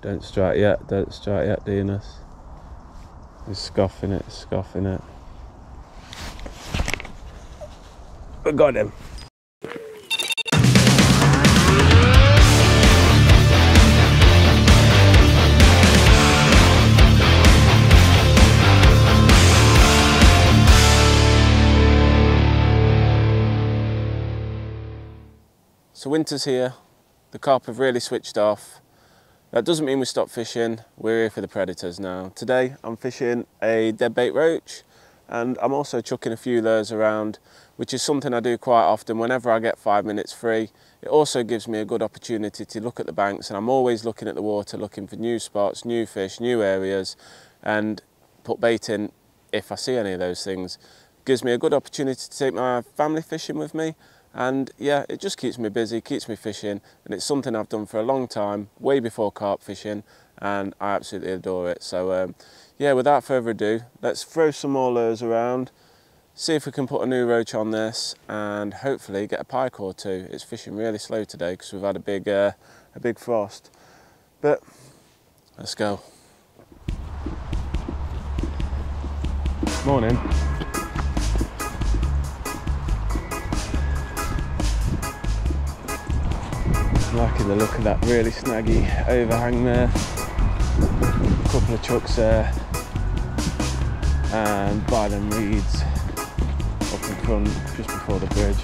Don't strike yet, Deanus. He's scoffing it, I got him. So winter's here, the carp have really switched off. That doesn't mean we stop fishing, we're here for the predators now. Today I'm fishing a deadbait roach and I'm also chucking a few lures around, which is something I do quite often whenever I get 5 minutes free. It also gives me a good opportunity to look at the banks, and I'm always looking at the water, looking for new spots, new fish, new areas, and put bait in if I see any of those things. It gives me a good opportunity to take my family fishing with me. And yeah, it just keeps me busy, keeps me fishing, and it's something I've done for a long time, way before carp fishing, and I absolutely adore it. So yeah, without further ado, let's throw some more lures around, see if we can put a new roach on this and hopefully get a pike or two. It's fishing really slow today because we've had a big frost, but let's go. Morning. Liking the look of that really snaggy overhang there. A couple of chucks there, and by them reeds up in front just before the bridge.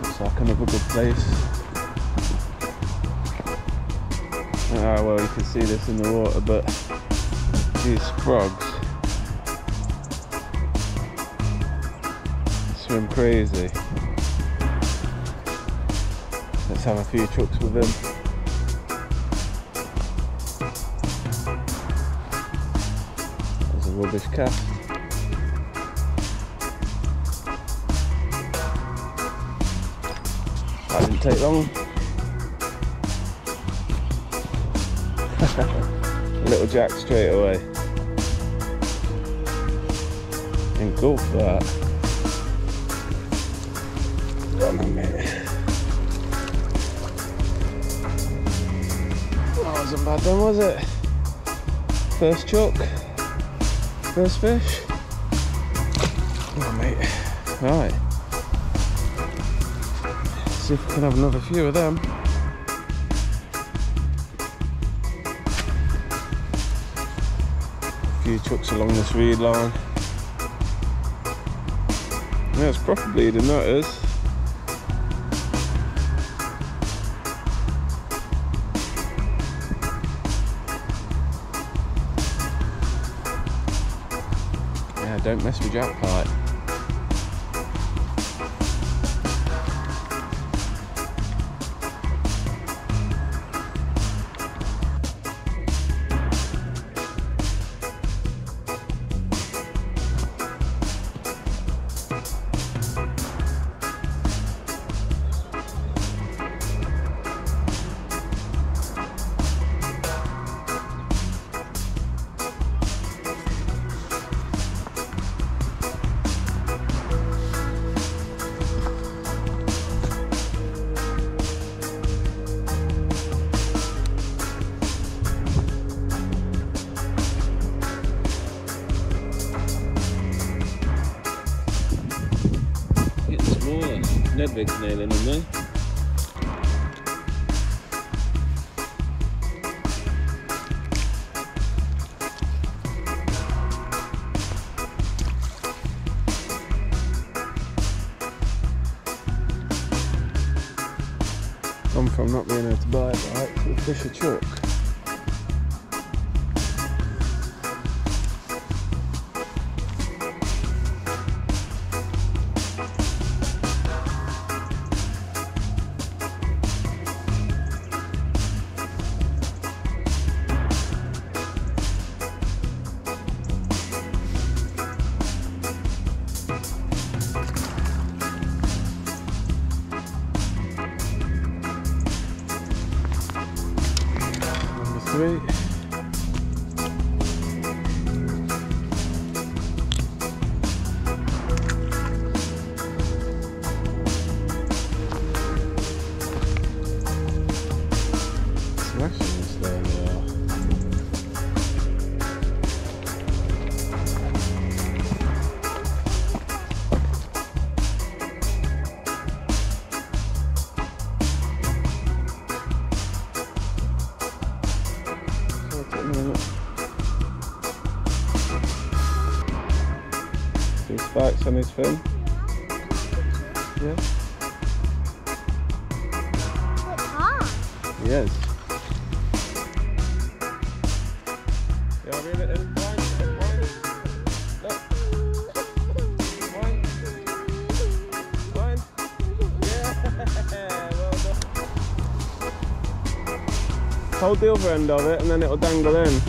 Looks like another good place. Ah, well, you can see this in the water, but these frogs swim crazy. Let's have a few chucks with them. There's a rubbish cast. That didn't take long. A little jack straight away. Engulf that. Come on, mate. Wasn't bad then, was it? First chuck, first fish. Come on, mate. Right. Let's see if we can have another few of them. A few chucks along this reed line. Yeah, it's proper bleeding, that is. Don't mess with jack pike. Nedvig's nailing them there. Gone from not being able to buy it right to the fish a chalk. Selections there. See spikes on his fin? Yeah. It's hard. Yes. Yeah, I'll be a bit in. Hold the other end of it and then it'll dangle in.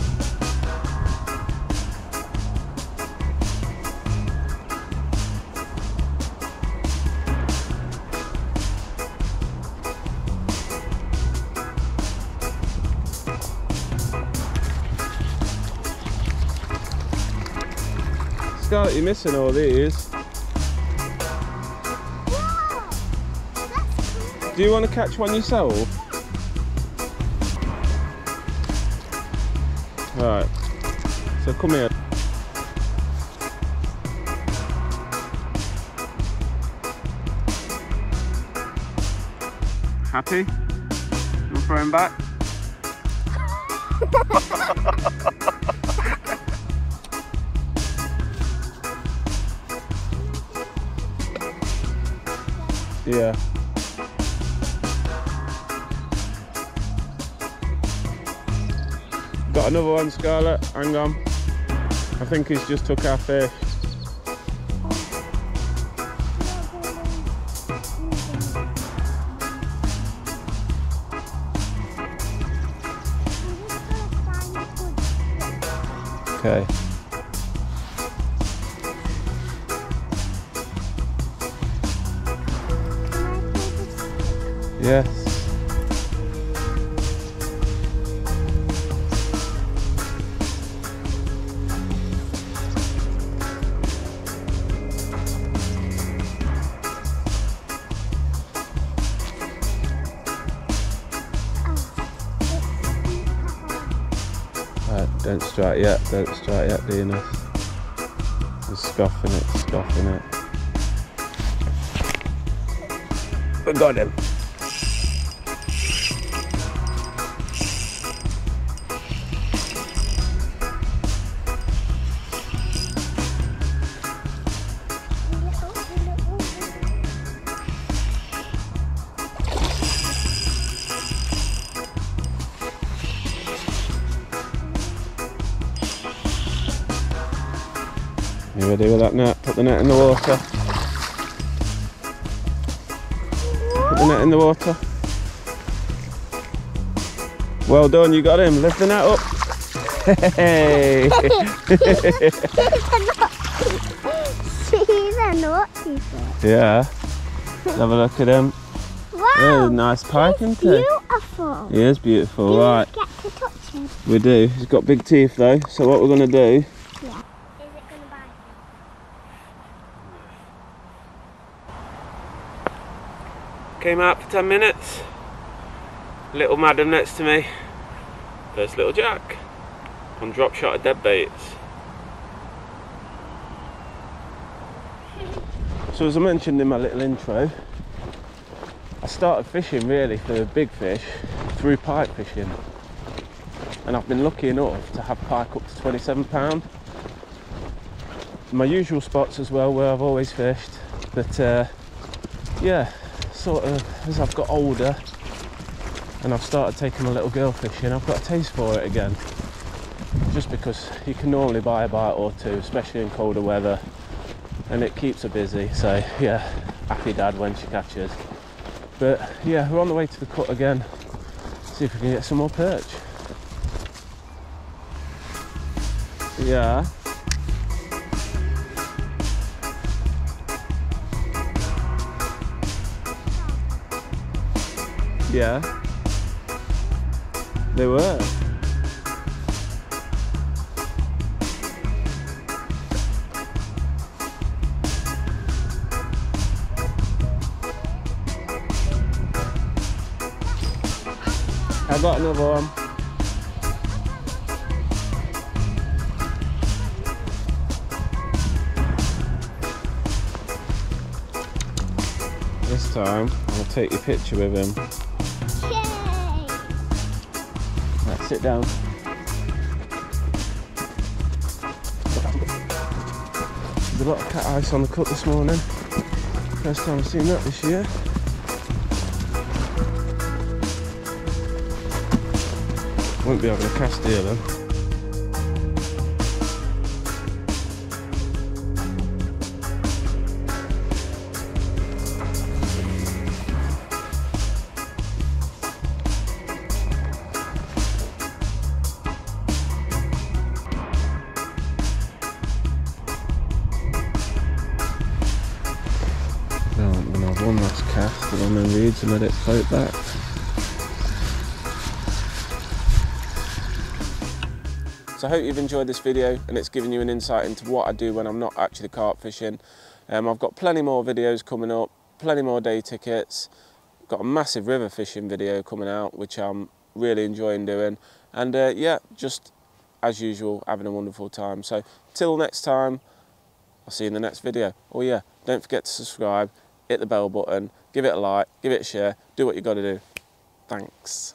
Scarlet, you're missing all these. Wow, that's cool. Do you want to catch one yourself? Alright, so come here. Happy? You're throwing back? Yeah. Got another one, Scarlet. Hang on. I think he's just took our fish. Okay. Yes. Don't strike yet, Deanus. I'm scoffing it. We got him. You ready with that net? Put the net in the water. Put the net in the water. Well done, you got him. Lift the net up. Hey! He's a naughty fish. Yeah. Have a look at him. Wow! Nice pike, isn't he? Beautiful. He is beautiful, do right. We get to touch him? We do. He's got big teeth though, so what we're going to do... Yeah. Came out for 10 minutes. Little madam next to me. There's little Jack. On drop shot of dead baits. So as I mentioned in my little intro, I started fishing really for big fish through pike fishing. And I've been lucky enough to have pike up to 27 pound. My usual spots as well where I've always fished. But yeah. Sort of, as I've got older and I've started taking my little girl fishing, I've got a taste for it again. Just because you can normally buy a bite or two, especially in colder weather, and it keeps her busy. So yeah, happy dad when she catches. But yeah, we're on the way to the cut again. See if we can get some more perch. Yeah. Yeah, they were. I got another one. This time, I'll take your picture with him. Sit down. a lot of cat ice on the cut this morning. First time I've seen that this year. Won't be having a cast here then. One last cast along the reeds and let it float back. So I hope you've enjoyed this video and it's given you an insight into what I do when I'm not actually carp fishing. I've got plenty more videos coming up, plenty more day tickets. Got a massive river fishing video coming out which I'm really enjoying doing. And yeah, just as usual, having a wonderful time. So till next time, I'll see you in the next video. Oh yeah, don't forget to subscribe. Hit the bell button, give it a like, give it a share, do what you got to do. Thanks.